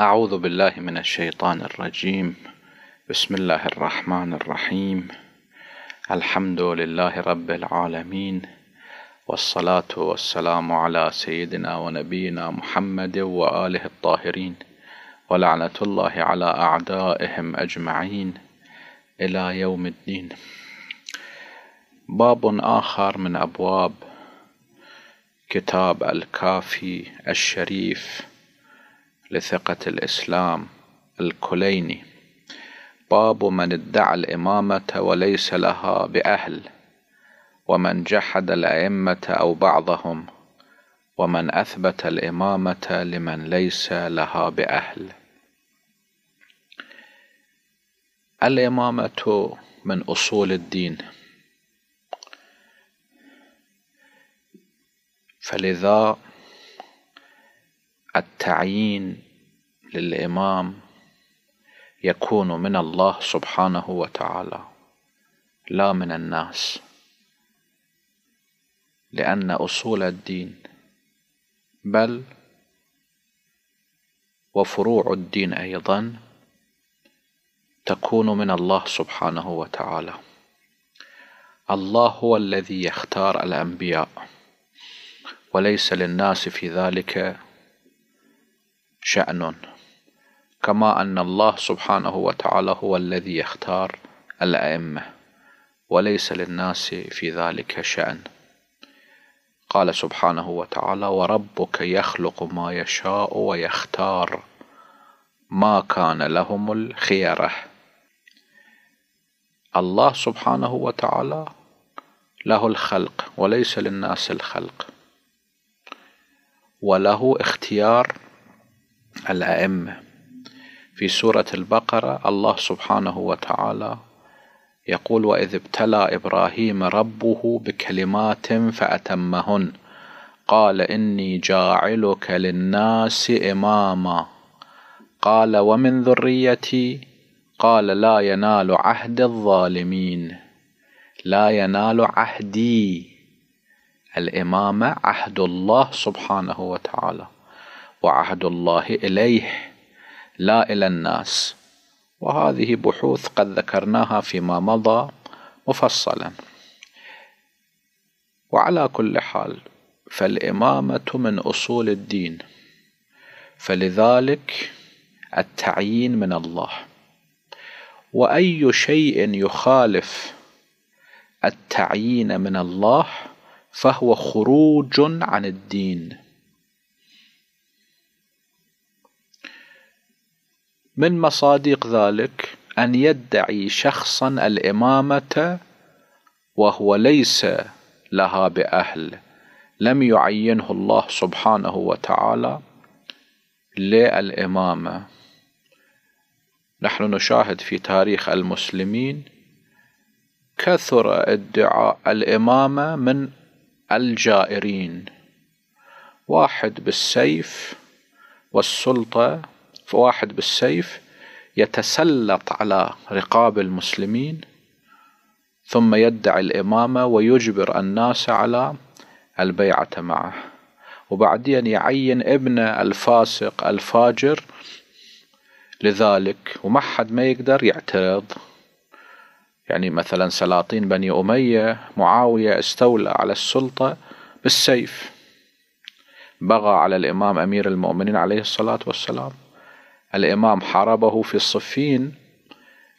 أعوذ بالله من الشيطان الرجيم. بسم الله الرحمن الرحيم. الحمد لله رب العالمين، والصلاة والسلام على سيدنا ونبينا محمد وآله الطاهرين، ولعنة الله على أعدائهم أجمعين إلى يوم الدين. باب آخر من أبواب كتاب الكافي الشريف لثقة الإسلام الكليني. باب من ادعى الإمامة وليس لها بأهل، ومن جحد الأئمة أو بعضهم، ومن أثبت الإمامة لمن ليس لها بأهل. الإمامة من أصول الدين، فلذا التعيين للإمام يكون من الله سبحانه وتعالى لا من الناس، لأن أصول الدين بل وفروع الدين أيضا تكون من الله سبحانه وتعالى. الله هو الذي يختار الأنبياء، وليس للناس في ذلك شأن، كما أن الله سبحانه وتعالى هو الذي يختار الأئمة، وليس للناس في ذلك شأن. قال سبحانه وتعالى: وربك يخلق ما يشاء ويختار ما كان لهم الخيرة. الله سبحانه وتعالى له الخلق وليس للناس الخلق، وله اختيار الأئمة. في سورة البقرة الله سبحانه وتعالى يقول: وإذ ابتلى إبراهيم ربه بكلمات فأتمهن قال إني جاعلك للناس إماما قال ومن ذريتي قال لا ينال عهد الظالمين. لا ينال عهدي. الإمامة عهد الله سبحانه وتعالى، وعهد الله إليه لا إلى الناس، وهذه بحوث قد ذكرناها فيما مضى مفصلا. وعلى كل حال فالإمامة من أصول الدين، فلذلك التعيين من الله، وأي شيء يخالف التعيين من الله فهو خروج عن الدين. من مصادق ذلك أن يدعي شخصا الإمامة وهو ليس لها بأهل، لم يعينه الله سبحانه وتعالى للإمامة. نحن نشاهد في تاريخ المسلمين كثر ادعاء الإمامة من الجائرين، واحد بالسيف والسلطة، فواحد بالسيف يتسلط على رقاب المسلمين ثم يدعي الإمامة ويجبر الناس على البيعة معه، وبعدين يعين ابنه الفاسق الفاجر لذلك، وما حد ما يقدر يعترض. يعني مثلا سلاطين بني أمية، معاوية استولى على السلطة بالسيف، بغى على الإمام أمير المؤمنين عليه الصلاة والسلام. الإمام حاربه في الصفين،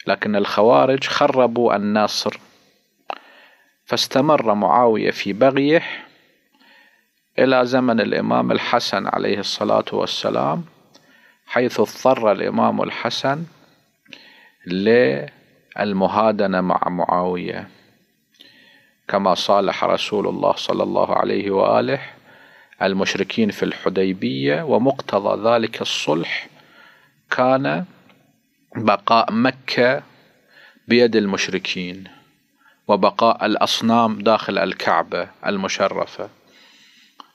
لكن الخوارج خربوا النصر، فاستمر معاوية في بغيه إلى زمن الإمام الحسن عليه الصلاة والسلام، حيث اضطر الإمام الحسن للمهادنة مع معاوية، كما صالح رسول الله صلى الله عليه وآله المشركين في الحديبية، ومقتضى ذلك الصلح كان بقاء مكة بيد المشركين وبقاء الأصنام داخل الكعبة المشرفة،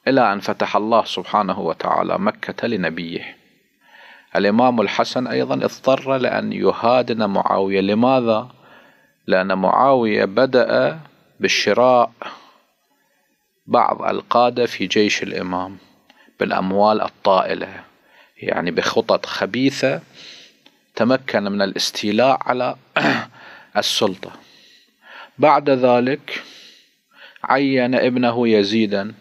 إلى أن فتح الله سبحانه وتعالى مكة لنبيه. الإمام الحسن أيضا اضطر لأن يهادن معاوية. لماذا؟ لأن معاوية بدأ بالشراء بعض القادة في جيش الإمام بالأموال الطائلة، يعني بخطط خبيثة تمكن من الاستيلاء على السلطة. بعد ذلك عين ابنه يزيدا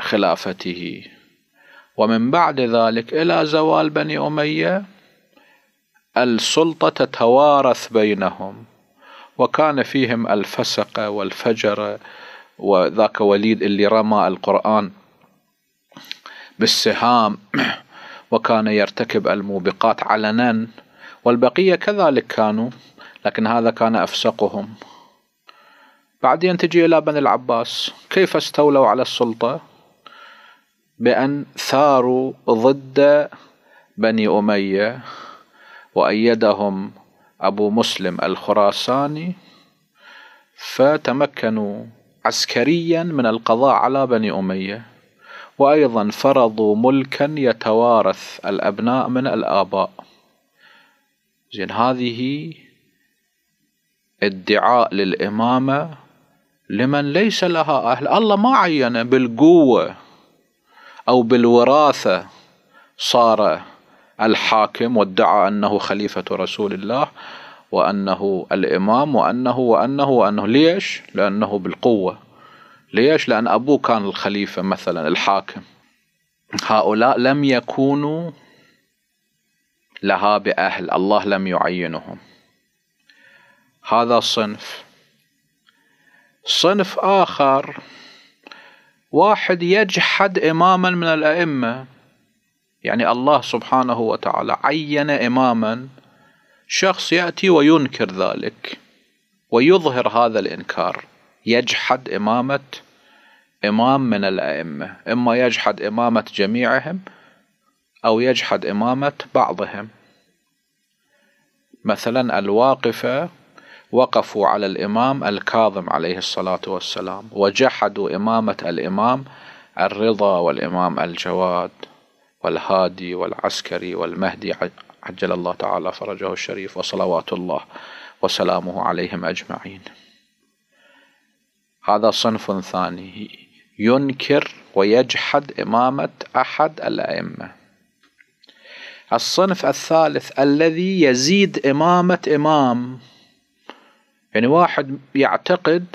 لخلافته، ومن بعد ذلك إلى زوال بني أمية السلطة تتوارث بينهم، وكان فيهم الفسقة والفجرة. وذاك وليد اللي رمى القرآن بالسهام وكان يرتكب الموبقات علنا، والبقية كذلك كانوا، لكن هذا كان أفسقهم. بعدين تجي إلى بني العباس، كيف استولوا على السلطة؟ بأن ثاروا ضد بني أمية وأيدهم أبو مسلم الخراساني، فتمكنوا عسكريا من القضاء على بني أمية، وأيضا فرضوا ملكا يتوارث الأبناء من الآباء. زين، هذه ادعاء للإمامة لمن ليس لها أهل. الله ما عين بالقوة أو بالوراثة صار الحاكم وادعى أنه خليفة رسول الله وأنه الإمام وأنه وأنه وأنه. ليش؟ لأنه بالقوة. ليش؟ لأن أبوه كان الخليفة مثلا الحاكم. هؤلاء لم يكونوا لها بأهل، الله لم يعينهم. هذا صنف. صنف آخر، واحد يجحد إماما من الأئمة، يعني الله سبحانه وتعالى عين إماما، شخص يأتي وينكر ذلك ويظهر هذا الإنكار، يجحد إمامة إمام من الأئمة، إما يجحد إمامة جميعهم أو يجحد إمامة بعضهم. مثلا الواقفة وقفوا على الإمام الكاظم عليه الصلاة والسلام وجحدوا إمامة الإمام الرضا والإمام الجواد والهادي والعسكري والمهدي عجل الله تعالى فرجه الشريف وصلوات الله وسلامه عليهم أجمعين. هذا صنف ثاني ينكر ويجحد إمامة أحد الأئمة. الصنف الثالث الذي يزيد إمامة إمام، يعني واحد يعتقد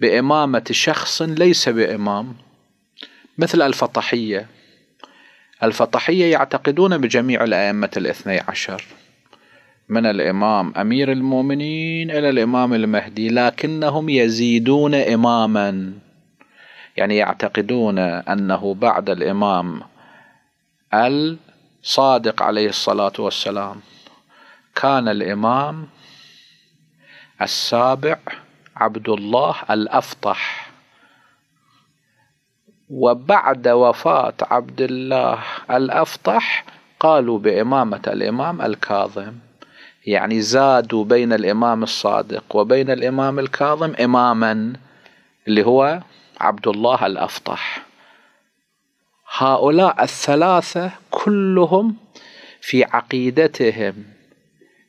بإمامة شخص ليس بإمام، مثل الفطحية. الفطحية يعتقدون بجميع الأئمة الاثني عشر من الإمام أمير المؤمنين إلى الإمام المهدي، لكنهم يزيدون إماما، يعني يعتقدون أنه بعد الإمام الصادق عليه الصلاة والسلام كان الإمام السابع عبد الله الأفطح، وبعد وفاة عبد الله الأفطح قالوا بإمامة الإمام الكاظم، يعني زادوا بين الإمام الصادق وبين الإمام الكاظم إماما اللي هو عبد الله الأفطح. هؤلاء الثلاثة كلهم في عقيدتهم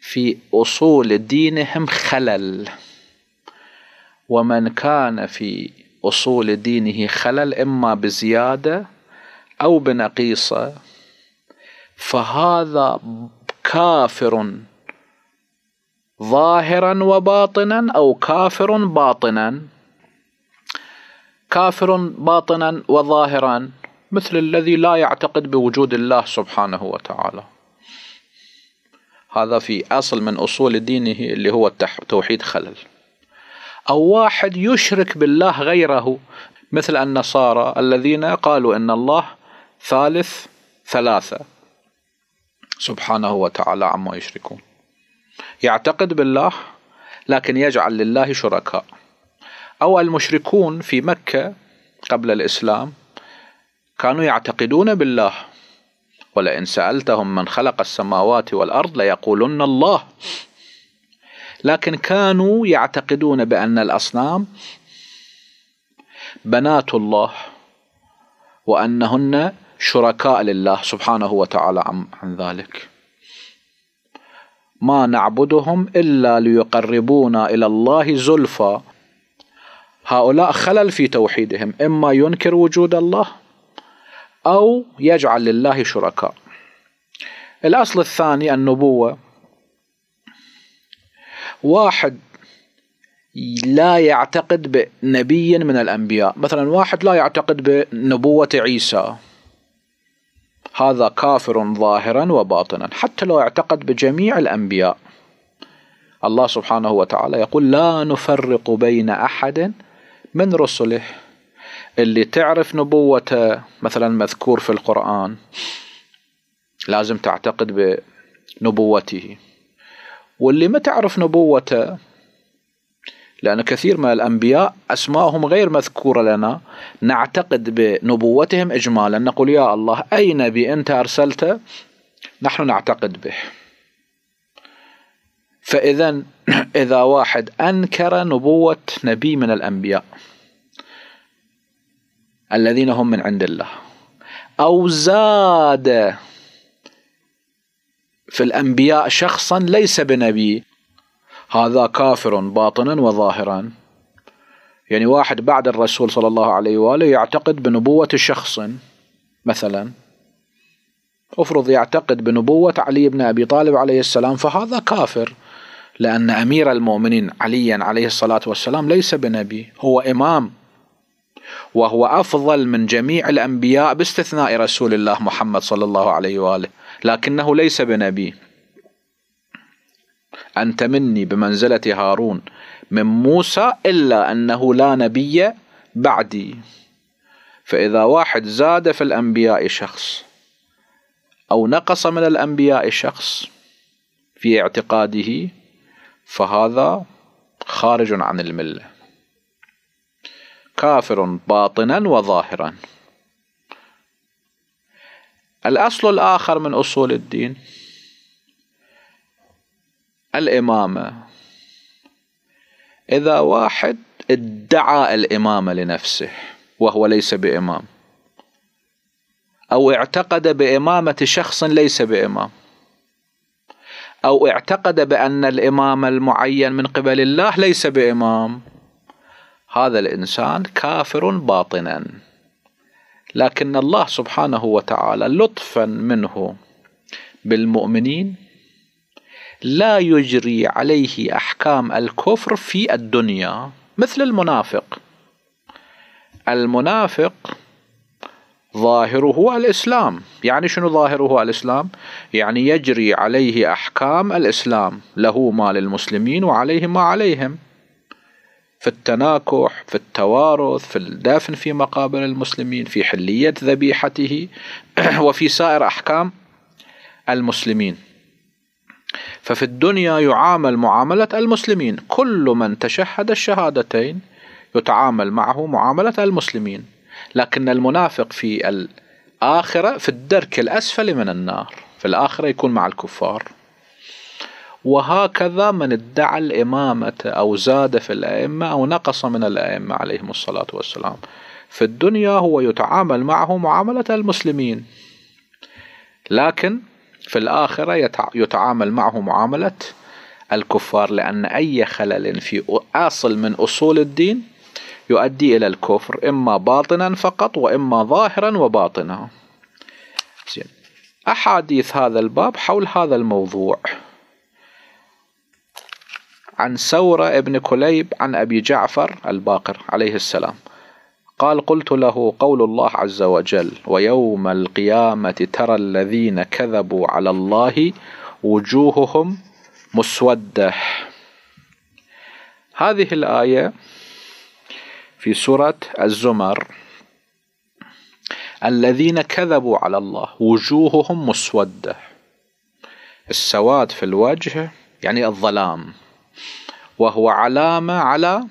في أصول دينهم خلل، ومن كان في أصول دينه خلل إما بزيادة أو بنقيصة فهذا كافر ظاهرا وباطنا أو كافر باطنا. كافر باطنا وظاهرا مثل الذي لا يعتقد بوجود الله سبحانه وتعالى، هذا في أصل من أصول دينه اللي هو التوحيد خلل. أو واحد يشرك بالله غيره، مثل النصارى الذين قالوا إن الله ثالث ثلاثة سبحانه وتعالى عما يشركون، يعتقد بالله لكن يجعل لله شركاء. أو المشركون في مكة قبل الإسلام كانوا يعتقدون بالله، ولئن سألتهم من خلق السماوات والأرض ليقولن الله، لكن كانوا يعتقدون بأن الأصنام بنات الله وأنهن شركاء لله سبحانه وتعالى عن ذلك، ما نعبدهم إلا ليقربونا إلى الله زلفى. هؤلاء خلل في توحيدهم، إما ينكر وجود الله أو يجعل لله شركاء. الأصل الثاني النبوة، واحد لا يعتقد بنبي من الأنبياء، مثلا واحد لا يعتقد بنبوة عيسى، هذا كافر ظاهرا وباطنا حتى لو اعتقد بجميع الأنبياء. الله سبحانه وتعالى يقول لا نفرق بين أحد من رسله. اللي تعرف نبوته مثلا مذكور في القرآن لازم تعتقد بنبوته، واللي ما تعرف نبوته، لأن كثير من الأنبياء أسماءهم غير مذكورة لنا، نعتقد بنبوتهم إجمالا، نقول يا الله أي نبي أنت أرسلته نحن نعتقد به. فإذا إذا واحد أنكر نبوة نبي من الأنبياء الذين هم من عند الله، أو زاد في الأنبياء شخصا ليس بنبي، هذا كافر باطنا وظاهرا. يعني واحد بعد الرسول صلى الله عليه وآله يعتقد بنبوة شخص، مثلا أفرض يعتقد بنبوة علي بن أبي طالب عليه السلام، فهذا كافر، لأن أمير المؤمنين عليا عليه الصلاة والسلام ليس بنبي، هو إمام، وهو أفضل من جميع الأنبياء باستثناء رسول الله محمد صلى الله عليه وآله، لكنه ليس بنبي. أنت مني بمنزلة هارون من موسى إلا أنه لا نبي بعدي. فإذا واحد زاد في الأنبياء شخص أو نقص من الأنبياء شخص في اعتقاده، فهذا خارج عن الملة، كافر باطنا وظاهرا. الأصل الآخر من أصول الدين الإمامة. إذا واحد ادعى الإمامة لنفسه وهو ليس بإمام، أو اعتقد بإمامة شخص ليس بإمام، أو اعتقد بأن الإمام المعين من قبل الله ليس بإمام، هذا الإنسان كافر باطنا، لكن الله سبحانه وتعالى لطفا منه بالمؤمنين لا يجري عليه أحكام الكفر في الدنيا، مثل المنافق. المنافق ظاهره الإسلام، يعني شنو ظاهره الإسلام؟ يعني يجري عليه أحكام الإسلام، له ما للمسلمين وعليه ما عليهم، في التناكح، في التوارث، في الدفن في مقابر المسلمين، في حلية ذبيحته، وفي سائر أحكام المسلمين. ففي الدنيا يعامل معاملة المسلمين، كل من تشهد الشهادتين يتعامل معه معاملة المسلمين، لكن المنافق في الآخرة في الدرك الأسفل من النار، في الآخرة يكون مع الكفار. وهكذا من ادعى الإمامة أو زاد في الأئمة أو نقص من الأئمة عليهم الصلاة والسلام، في الدنيا هو يتعامل معه معاملة المسلمين، لكن في الآخرة يتعامل معه معاملة الكفار، لأن أي خلل في أصل من أصول الدين يؤدي إلى الكفر، إما باطنا فقط وإما ظاهرا وباطنا. أحاديث هذا الباب حول هذا الموضوع: عن سورة ابن كليب عن أبي جعفر الباقر عليه السلام قال: قلت له قول الله عز وجل: ويوم القيامة ترى الذين كذبوا على الله وجوههم مسودة. هذه الآية في سورة الزمر: الذين كذبوا على الله وجوههم مسودة. السواد في الوجه يعني الظلام، وهو علامة على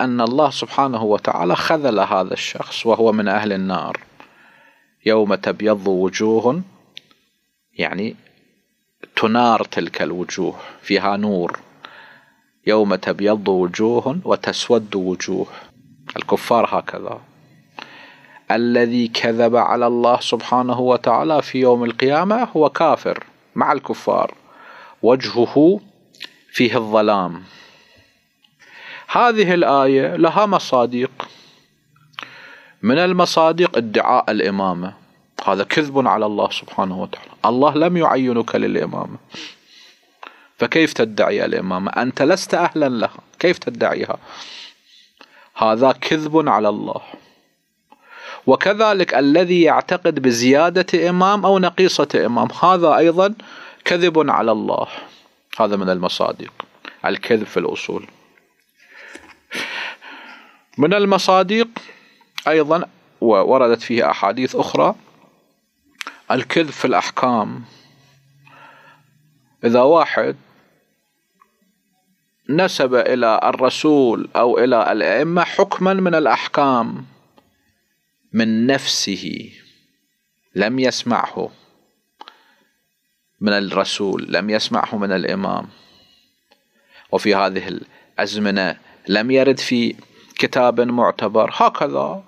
أن الله سبحانه وتعالى خذل هذا الشخص وهو من أهل النار. يوم تبيض وجوه يعني تنار تلك الوجوه، فيها نور. يوم تبيض وجوه وتسود وجوه، الكفار هكذا. الذي كذب على الله سبحانه وتعالى في يوم القيامة هو كافر مع الكفار، وجهه فيه الظلام. هذه الآية لها مصادق، من المصادق ادعاء الإمامة، هذا كذب على الله سبحانه وتعالى. الله لم يعينك للإمامة، فكيف تدعي الإمامة؟ أنت لست أهلا لها، كيف تدعيها؟ هذا كذب على الله. وكذلك الذي يعتقد بزيادة إمام أو نقيصة إمام، هذا أيضا كذب على الله، هذا من المصادق. الكذب في الأصول. من المصادق أيضا ووردت فيها أحاديث أخرى الكذب في الأحكام. إذا واحد نسب إلى الرسول أو إلى الأئمة حكما من الأحكام من نفسه، لم يسمعه من الرسول، لم يسمعه من الإمام، وفي هذه الأزمنة لم يرد في كتاب معتبر، هكذا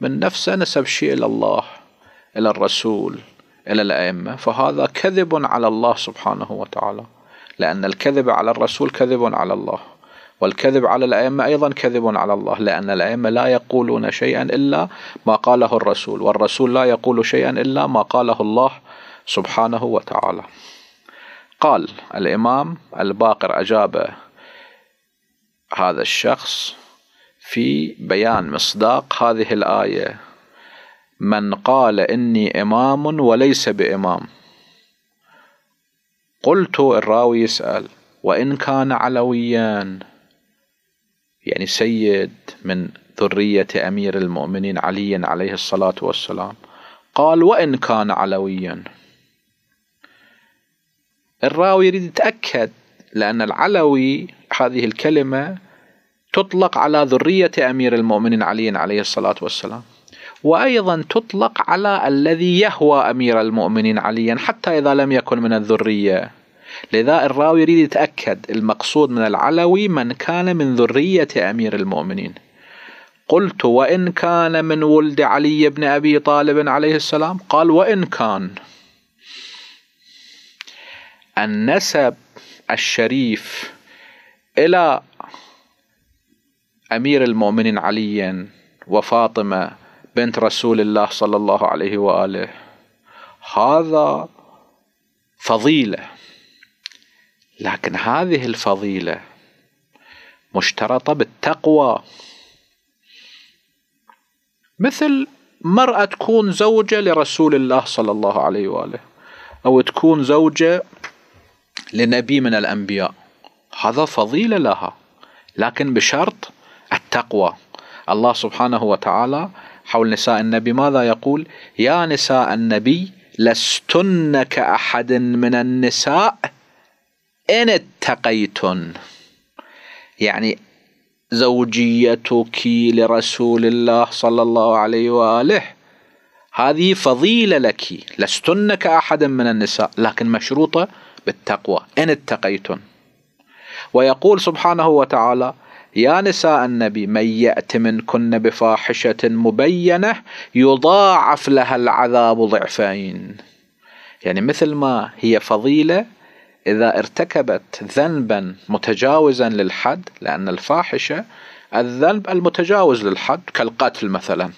من نفسه نسب شيء إلى الله، إلى الرسول، إلى الأئمة، فهذا كذب على الله سبحانه وتعالى، لأن الكذب على الرسول كذب على الله، والكذب على الأئمة أيضا كذب على الله، لأن الأئمة لا يقولون شيئا إلا ما قاله الرسول، والرسول لا يقول شيئا إلا ما قاله الله سبحانه وتعالى. قال الإمام الباقر أجاب هذا الشخص في بيان مصداق هذه الآية: من قال إني إمام وليس بإمام. قلت، الراوي يسأل: وإن كان علويا، يعني سيد من ذرية أمير المؤمنين علي عليه الصلاة والسلام، قال: وإن كان علويا. الراوي يريد يتأكد، لأن العلوي هذه الكلمة تطلق على ذرية أمير المؤمنين علي عليه الصلاة والسلام، وأيضا تطلق على الذي يهوى أمير المؤمنين عليا حتى إذا لم يكن من الذرية. لذا الراوي يريد يتأكد المقصود من العلوي من كان من ذرية أمير المؤمنين. قلت: وإن كان من ولد علي بن أبي طالب عليه السلام؟ قال: وإن كان. النسب الشريف إلى أمير المؤمنين عليا وفاطمة بنت رسول الله صلى الله عليه وآله، هذا فضيلة، لكن هذه الفضيلة مشترطة بالتقوى، مثل مرأة تكون زوجة لرسول الله صلى الله عليه وآله أو تكون زوجة لنبي من الأنبياء، هذا فضيلة لها، لكن بشرط التقوى. الله سبحانه وتعالى حول نساء النبي ماذا يقول؟ يا نساء النبي لستن كأحد من النساء إن اتقيتن، يعني زوجيتك لرسول الله صلى الله عليه وآله هذه فضيلة لك، لستن كأحد من النساء، لكن مشروطة بالتقوى، إن اتقيتن. ويقول سبحانه وتعالى: يا نساء النبي من يأت منكن بفاحشة مبينة يضاعف لها العذاب ضعفين. يعني مثل ما هي فضيلة إذا ارتكبت ذنبا متجاوزا للحد، لأن الفاحشة الذنب المتجاوز للحد كالقتل مثلا،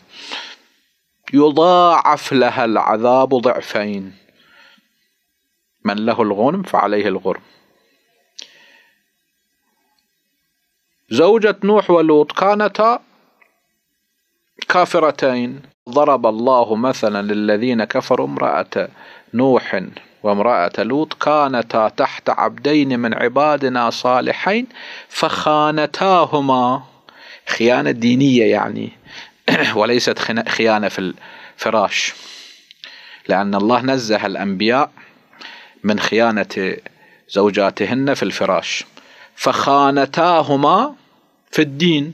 يضاعف لها العذاب ضعفين، من له الغنم فعليه الغرم. زوجة نوح ولوط كانتا كافرتين، ضرب الله مثلا للذين كفروا امرأة نوح وامرأة لوط كانتا تحت عبدين من عبادنا صالحين فخانتاهما، خيانة دينية يعني وليست خيانة في الفراش، لأن الله نزه الأنبياء من خيانة زوجاتهن في الفراش. فخانتاهما في الدين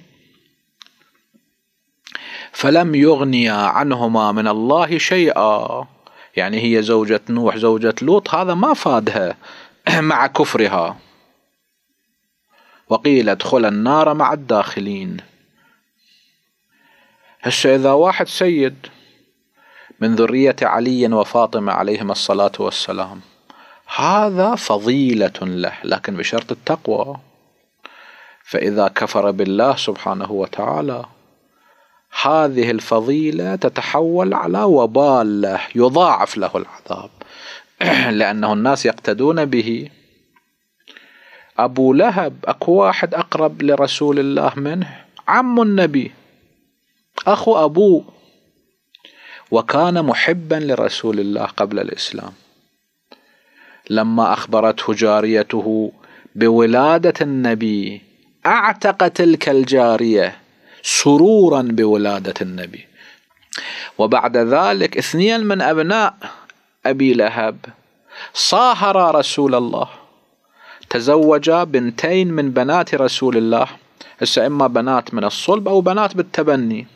فلم يغنيا عنهما من الله شيئا، يعني هي زوجة نوح زوجة لوط هذا ما فادها مع كفرها، وقيل ادخل النار مع الداخلين. هسه إذا واحد سيد من ذرية علي وفاطمة عليهما الصلاة والسلام، هذا فضيلة له، لكن بشرط التقوى، فإذا كفر بالله سبحانه وتعالى هذه الفضيلة تتحول على وبال له يضاعف له العذاب، لأنه الناس يقتدون به. أبو لهب أكو واحد أقرب لرسول الله منه، عم النبي، أخو أبوه، وكان محبا لرسول الله قبل الإسلام. لما أخبرته جاريته بولادة النبي أعتق تلك الجارية سرورا بولادة النبي. وبعد ذلك 2 من أبناء أبي لهب صاهر رسول الله، تزوج 2 من بنات رسول الله، هسه إما بنات من الصلب أو بنات بالتبني،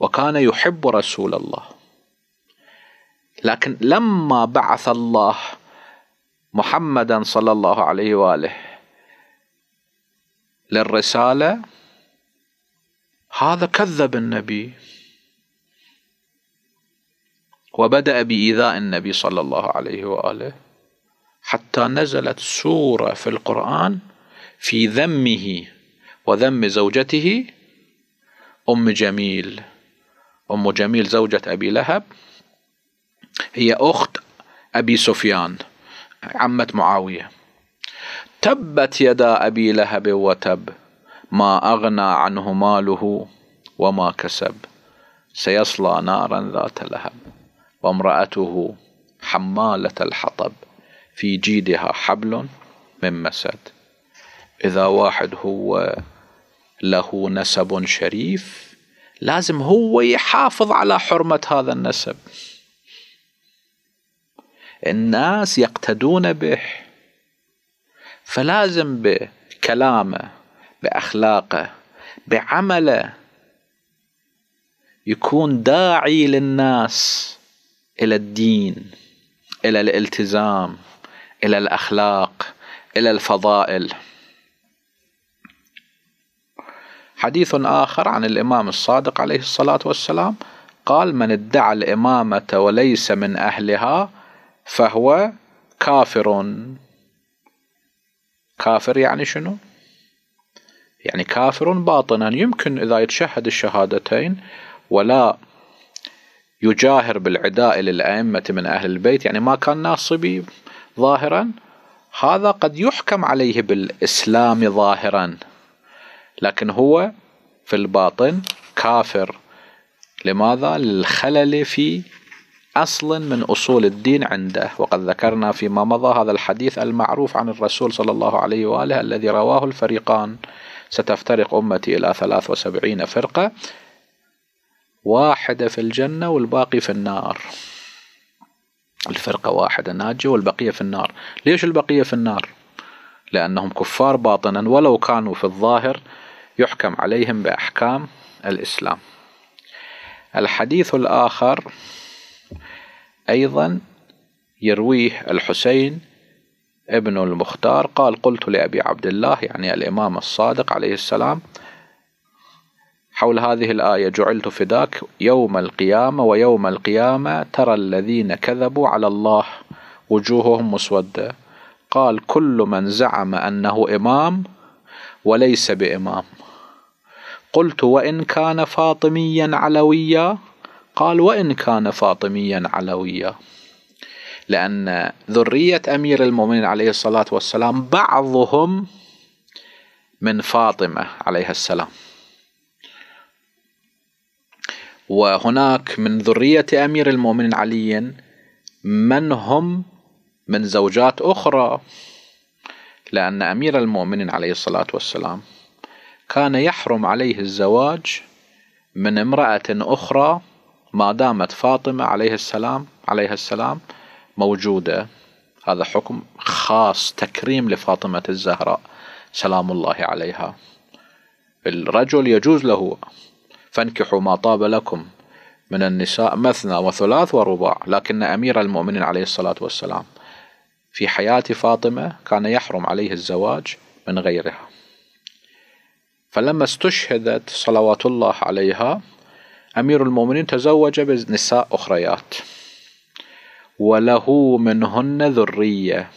وكان يحب رسول الله. لكن لما بعث الله محمدا صلى الله عليه وآله للرسالة، هذا كذب النبي وبدأ بإيذاء النبي صلى الله عليه وآله، حتى نزلت سورة في القرآن في ذمه وذم زوجته أم جميل. أم جميل زوجة أبي لهب هي أخت أبي سفيان، عمة معاوية. تبت يدا أبي لهب وتب، ما أغنى عنه ماله وما كسب، سيصلى نارا ذات لهب، وامرأته حمالة الحطب، في جيدها حبل من مسد. إذا واحد هو له نسب شريف لازم هو يحافظ على حرمة هذا النسب. الناس يقتدون به، فلازم بكلامه بأخلاقه بعمله يكون داعي للناس إلى الدين، إلى الالتزام، إلى الأخلاق، إلى الفضائل. حديث آخر عن الإمام الصادق عليه الصلاة والسلام قال: من ادعى الإمامة وليس من أهلها فهو كافر. كافر يعني شنو؟ يعني كافر باطنا، يمكن إذا يتشهد الشهادتين ولا يجاهر بالعداء للأئمة من أهل البيت، يعني ما كان ناصبي ظاهرا، هذا قد يحكم عليه بالإسلام ظاهرا، لكن هو في الباطن كافر. لماذا؟ للخلل في أصل من أصول الدين عنده. وقد ذكرنا فيما مضى هذا الحديث المعروف عن الرسول صلى الله عليه وآله الذي رواه الفريقان: ستفترق أمتي إلى 73 فرقة، واحدة في الجنة والباقي في النار. الفرقة واحدة ناجية والبقية في النار. ليش البقية في النار؟ لأنهم كفار باطنا، ولو كانوا في الظاهر يحكم عليهم بأحكام الإسلام. الحديث الآخر أيضا يرويه الحسين ابن المختار قال: قلت لأبي عبد الله، يعني الإمام الصادق عليه السلام، حول هذه الآية: جعلت فداك يوم القيامة، ويوم القيامة ترى الذين كذبوا على الله وجوههم مسودة. قال: كل من زعم أنه إمام وليس بإمام. قلت: وإن كان فاطميا علويا؟ قال: وإن كان فاطميا علويا، لأن ذرية أمير المؤمنين عليه الصلاة والسلام بعضهم من فاطمة عليها السلام، وهناك من ذرية أمير المؤمنين علي من هم من زوجات أخرى، لأن أمير المؤمنين عليه الصلاة والسلام كان يحرم عليه الزواج من امرأة أخرى ما دامت فاطمة عليها السلام موجودة. هذا حكم خاص، تكريم لفاطمة الزهراء سلام الله عليها. الرجل يجوز له: فانكحوا ما طاب لكم من النساء مثنى وثلاث ورباع، لكن أمير المؤمنين عليه الصلاة والسلام في حياة فاطمة كان يحرم عليه الزواج من غيرها. فلما استشهدت صلوات الله عليها، أمير المؤمنين تزوج بنساء أخريات، وله منهن ذرية.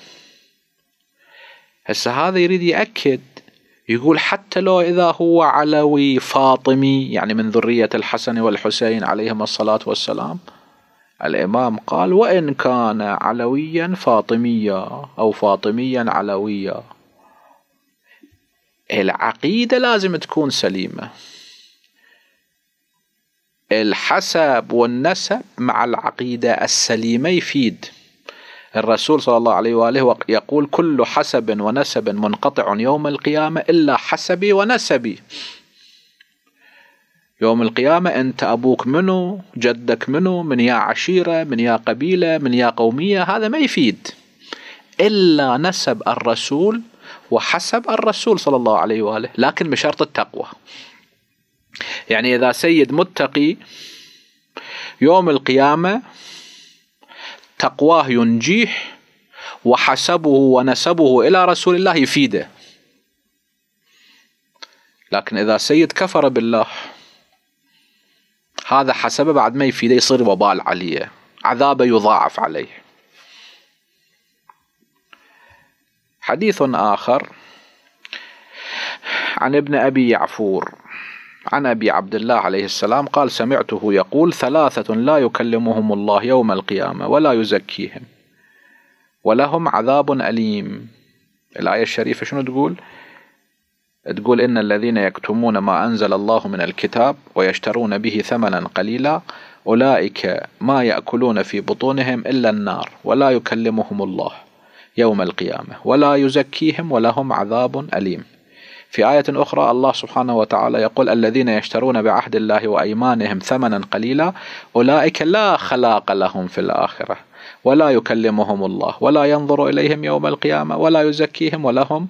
هسه هذا يريد يأكد يقول حتى لو إذا هو علوي فاطمي يعني من ذرية الحسن والحسين عليهما الصلاة والسلام، الإمام قال وإن كان علويا فاطميا أو فاطميا علويا. العقيدة لازم تكون سليمة، الحسب والنسب مع العقيدة السليمة يفيد. الرسول صلى الله عليه وآله يقول كل حسب ونسب منقطع يوم القيامة إلا حسبي ونسبي. يوم القيامة أنت أبوك منو، جدك منو، من يا عشيرة، من يا قبيلة، من يا قومية، هذا ما يفيد إلا نسب الرسول وحسب الرسول صلى الله عليه وآله، لكن بشرط التقوى. يعني إذا سيد متقي يوم القيامة تقواه ينجيه وحسبه ونسبه إلى رسول الله يفيده، لكن إذا سيد كفر بالله هذا حسبه بعد ما يفيده يصير وبال عليه، عذابه يضاعف عليه. حديث آخر عن ابن أبي يعفور عن أبي عبد الله عليه السلام قال سمعته يقول ثلاثة لا يكلمهم الله يوم القيامة ولا يزكيهم ولهم عذاب أليم. الآية الشريفة شنو تقول؟ تقول إن الذين يكتمون ما أنزل الله من الكتاب ويشترون به ثمنا قليلا أولئك ما يأكلون في بطونهم إلا النار ولا يكلمهم الله يوم القيامة ولا يزكيهم ولهم عذاب أليم. في آية أخرى الله سبحانه وتعالى يقول الذين يشترون بعهد الله وأيمانهم ثمنا قليلا أولئك لا خلاق لهم في الآخرة ولا يكلمهم الله ولا ينظر إليهم يوم القيامة ولا يزكيهم ولهم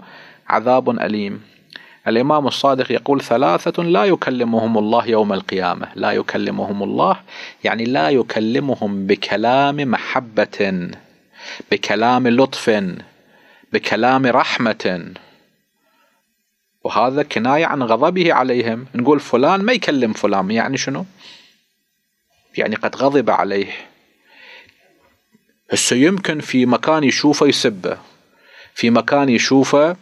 عذاب أليم. الإمام الصادق يقول ثلاثة لا يكلمهم الله يوم القيامة، لا يكلمهم الله يعني لا يكلمهم بكلام محبة، بكلام لطف، بكلام رحمة، وهذا كناية عن غضبه عليهم. نقول فلان ما يكلم فلان يعني شنو؟ يعني قد غضب عليه. هسه يمكن في مكان يشوفه يسبه، في مكان يشوفه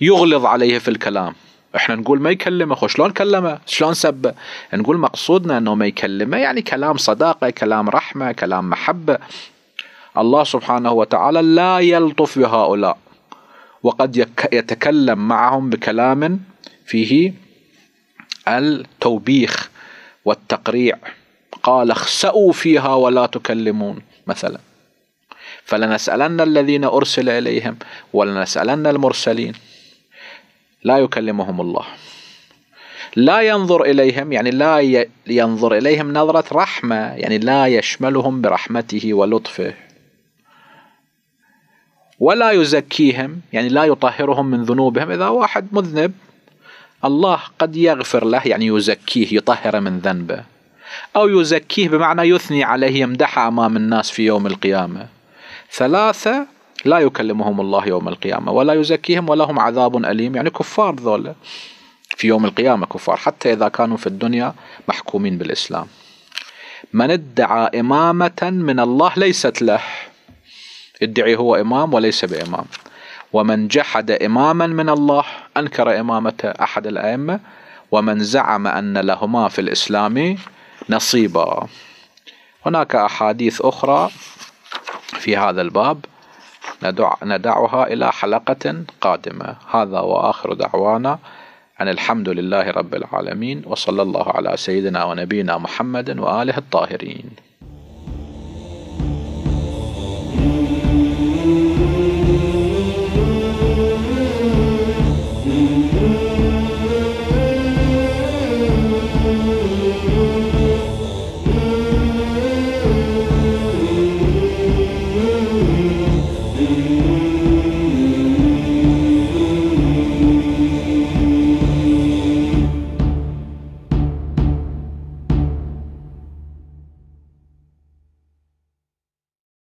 يغلظ عليه في الكلام، احنا نقول ما يكلمه، خو شلون كلمه؟ شلون سبه؟ نقول مقصودنا انه ما يكلمه يعني كلام صداقة، كلام رحمة، كلام محبة. الله سبحانه وتعالى لا يلطف بهؤلاء وقد يتكلم معهم بكلام فيه التوبيخ والتقريع، قال اخسأوا فيها ولا تكلمون مثلا، فلنسألن الذين أرسل إليهم ولنسألن المرسلين. لا يكلمهم الله، لا ينظر إليهم يعني لا ينظر إليهم نظرة رحمة، يعني لا يشملهم برحمته ولطفه. ولا يزكيهم يعني لا يطهرهم من ذنوبهم. إذا واحد مذنب الله قد يغفر له يعني يزكيه، يطهر من ذنبه، أو يزكيه بمعنى يثني عليه، يمدحه أمام الناس في يوم القيامة. ثلاثة لا يكلمهم الله يوم القيامة ولا يزكيهم ولهم عذاب أليم، يعني كفار ذولا في يوم القيامة، كفار حتى إذا كانوا في الدنيا محكومين بالإسلام. من ادعى إمامة من الله ليست له، يدعي هو إمام وليس بإمام. ومن جحد إماما من الله أنكر إمامة أحد الأئمة. ومن زعم أن لهما في الإسلام نصيبا. هناك أحاديث أخرى في هذا الباب ندعها إلى حلقة قادمة. هذا وآخر دعوانا أن الحمد لله رب العالمين، وصلى الله على سيدنا ونبينا محمد وآله الطاهرين.